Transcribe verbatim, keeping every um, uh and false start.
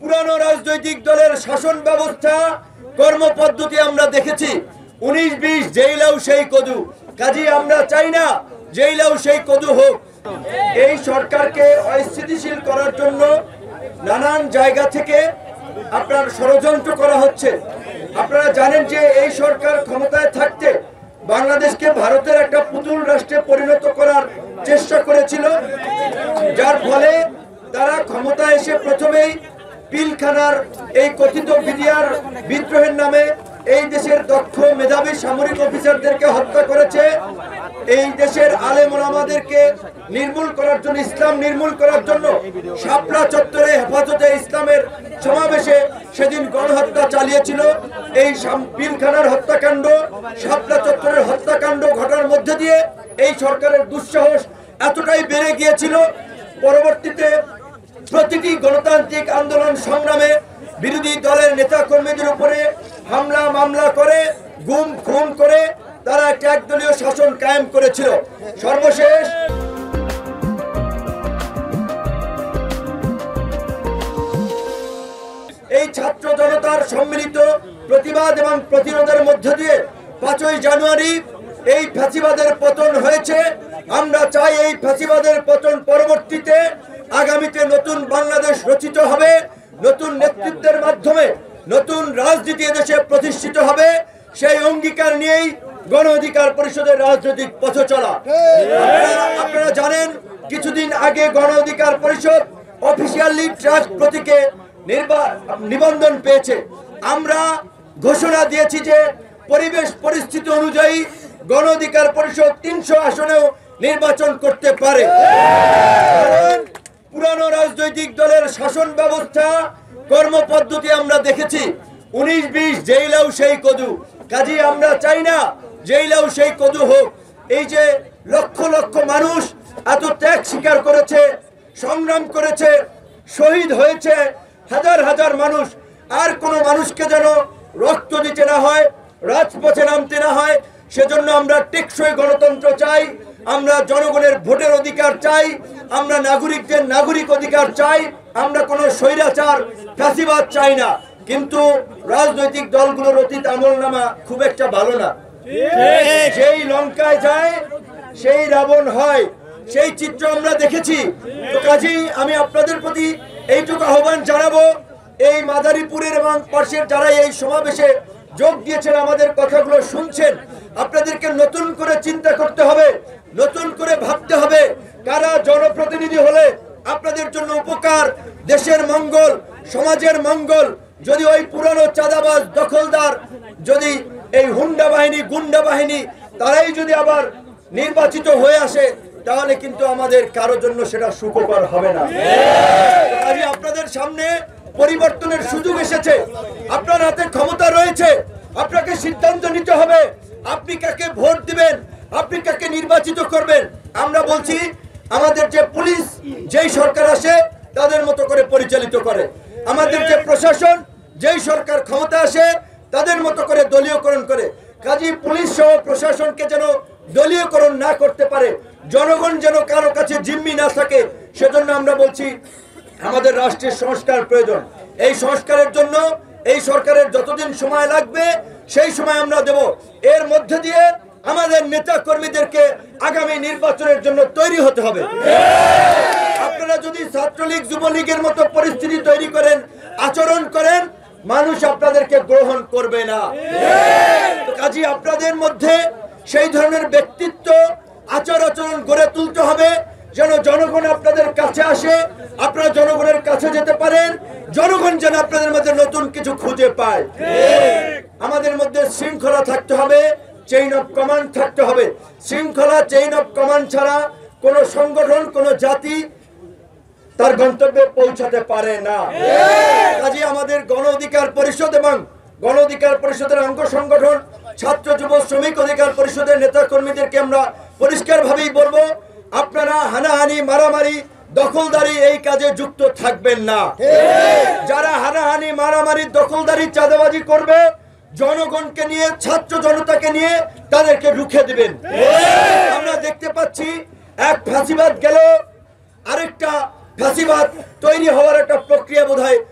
পুরানো রাজনৈতিক দলের শাসন ব্যবস্থা কর্মপদ্ধতি আমরা দেখেছি। উনিশ বিশ যেই লাউ সেই কদু, কাজী আমরা চাই না যেই লাউ সেই কদু হোক। এই সরকারকে অস্থিতিশীল করার জন্য নানান জায়গা থেকে আপনার ষড়যন্ত্র করা হচ্ছে। আপনারা জানেন যে এই সরকার ক্ষমতায় থাকতে বাংলাদেশকে ভারতের একটা পুতুল রাষ্ট্রে পরিণত করার চেষ্টা করেছিল, যার ফলে তারা ক্ষমতা এসে প্রথমেই পিলখানার এই কথিত বিডিআর বিদ্রোহের নামে এই দেশের দক্ষ মেধাবী সামরিক অফিসারদেরকে হত্যা করেছে, এই দেশের আলেম ওলামাদেরকে নির্মূল করার জন্য, ইসলাম নির্মূল করার জন্য শাপলা চত্বরে হেফাজতে ইসলামের সমাবেশে সেদিন গণহত্যা চালিয়েছিল। এই পিলখানার হত্যাকাণ্ড, শাপলা চত্বরের হত্যাকাণ্ড ঘটার মধ্যে দিয়ে এই সরকারের দুঃসাহস এতটাই বেড়ে গিয়েছিল, পরবর্তীতে প্রতিটি গণতান্ত্রিক আন্দোলন সংগ্রামে বিরোধী দলের নেতা কর্মীদের উপরে হামলা মামলা করে, গুম খুন করে তারা একটা একদলীয় শাসন কায়েম করেছিল। সর্বশেষ এই ছাত্র জনতার সম্মিলিত প্রতিবাদ এবং প্রতিরোধের মধ্য দিয়ে পাঁচই জানুয়ারি এই ফ্যাসিবাদের পতন হয়েছে। আমরা চাই এই ফ্যাসিবাদের পতন পরবর্তীতে আগামীতে নতুন বাংলাদেশ রচিত হবে, নতুন নেতৃত্বের মাধ্যমে নতুন রাজনীতি দেশে প্রতিষ্ঠিত হবে। সেই অঙ্গীকার নিয়েই গণ অধিকার পরিষদের রাজনৈতিক পথ চলা। আপনারা জানেন কিছুদিন আগে গণ অধিকার পরিষদ অফিসিয়ালি ট্রাস্ট প্রতীকে নিবন্ধন পেয়েছে। আমরা ঘোষণা দিয়েছি যে পরিবেশ পরিস্থিতি অনুযায়ী গণ অধিকার পরিষদ তিনশো আসনেও নির্বাচন করতে পারে। পুরানো রাজনৈতিক দলের শাসন ব্যবস্থা কর্মপদ্ধতি আমরা দেখেছি। উনিশ বিশ যেই লাউ সেই কদু, কাজী আমরা চাই না যেই লাউ সেই কদু হোক। এই যে লক্ষ লক্ষ মানুষ এত ত্যাগ স্বীকার করেছে, সংগ্রাম করেছে, শহীদ হয়েছে হাজার হাজার মানুষ, আর কোনো মানুষকে যেন রক্ত দিতে না হয়, রাজপথে নামতে না হয়, সেজন্য আমরা টেকসই গণতন্ত্র চাই, আমরা জনগণের ভোটের অধিকার চাই, আমরা নাগরিকদের নাগরিক অধিকার চাই, আমরা কোনো স্বৈরাচার ফ্যাসিবাদ চাই না। কিন্তু রাজনৈতিক দলগুলোর অতীত আমলনামা খুব একটা ভালো না। সেই লঙ্কায় যায় সেই রাবণ হয়, সেই চিত্র আমরা দেখেছি। তো কাজেই আমি আপনাদের প্রতি এইটুকু আহ্বান জানাবো, এই মাদারীপুরের এবং পাশের যারা এই সমাবেশে যোগ দিয়েছেন, আমাদের কথাগুলো শুনছেন, আপনাদেরকে নতুন করে চিন্তা করতে হবে, নতুন করে ভাবতে হবে কারা জনপ্রতিনিধি হলে আপনাদের জন্য উপকার, দেশের মঙ্গল, সমাজের মঙ্গল। যদি ওই পুরনো চাঁদাবাজ দখলদার, যদি এই হুন্ডা বাহিনী গুন্ডা বাহিনী তারাই যদি আবার নির্বাচিত হয়ে আসে, তাহলে কিন্তু আমাদের কারো জন্য সেটা সুখকর হবে না। আমি আপনাদের সামনে পরিবর্তনের সুযোগ এসেছে, আপনার হাতে ক্ষমতা রয়েছে, আপনাকে সিদ্ধান্ত নিতে হবে আপনি কাকে ভোট দিবেন, আপনি কাকে নির্বাচিত করবেন। আমরা বলছি আমাদের যে পুলিশ যেই সরকার আসে তাদের মতো করে পরিচালিত করে, আমাদের যে প্রশাসন যেই সরকার ক্ষমতা আসে তাদের মতো করে দলীয়করণ করে। কাজী পুলিশ সহ প্রশাসনকে যেন দলীয়করণ না করতে পারে, জনগণ যেন কারো কাছে জিম্মি না থাকে, সেজন্য আমরা বলছি আমাদের রাষ্ট্রের সংস্কার প্রয়োজন। এই সংস্কারের জন্য এই সরকারের যতদিন সময় লাগবে সেই সময় আমরা দেব। এর মধ্যে দিয়ে আমাদের নেতা কর্মীদেরকে আগামী নির্বাচনের জন্য তৈরি হতে হবে। আপনারা যদি ছাত্রলীগ যুবলীগের মতো পরিস্থিতি তৈরি করেন, আচরণ করেন, মানুষ আপনাদেরকে গ্রহণ করবে না। কাজী আপনাদের মধ্যে সেই ধরনের ব্যক্তিত্ব, আচার আচরণ গড়ে তুলতে হবে যেন জনগণ আপনাদের কাছে আসে, আপনারা জনগণের কাছে যেতে পারেন, জনগণ যেন আপনাদের মধ্যে নতুন কিছু খুঁজে পায়। আমাদের মধ্যে শৃঙ্খলা থাকতে হবে, চেইন অফ কমান্ড থাকতে হবে। শৃঙ্খলা, চেইন অফ কমান্ড ছাড়া কোনো সংগঠন, কোনো জাতি তার গন্তব্যে পৌঁছাতে পারে না। কাজে আমাদের গণ অধিকার পরিষদ এবং গণ অধিকার পরিষদের অঙ্গ সংগঠন ছাত্র যুব শ্রমিক অধিকার পরিষদের নেতা কর্মীদেরকে আমরা পরিষ্কারভাবেই বলবো, আপনারা হানাহানি, মারামারি, দখলদারি এই কাজে যুক্ত থাকবেন না। যারা হানাহানি, মারামারি, দখলদারি, চাঁদাবাজি করবে, জনগণকে নিয়ে, ছাত্র জনতাকে নিয়ে তাদেরকে রুখে দিবেন। আমরা দেখতে পাচ্ছি এক ফাঁসিবাদ গেল, আরেকটা ফাঁসিবাদ তৈরি হওয়ার একটা প্রক্রিয়া বোধহয়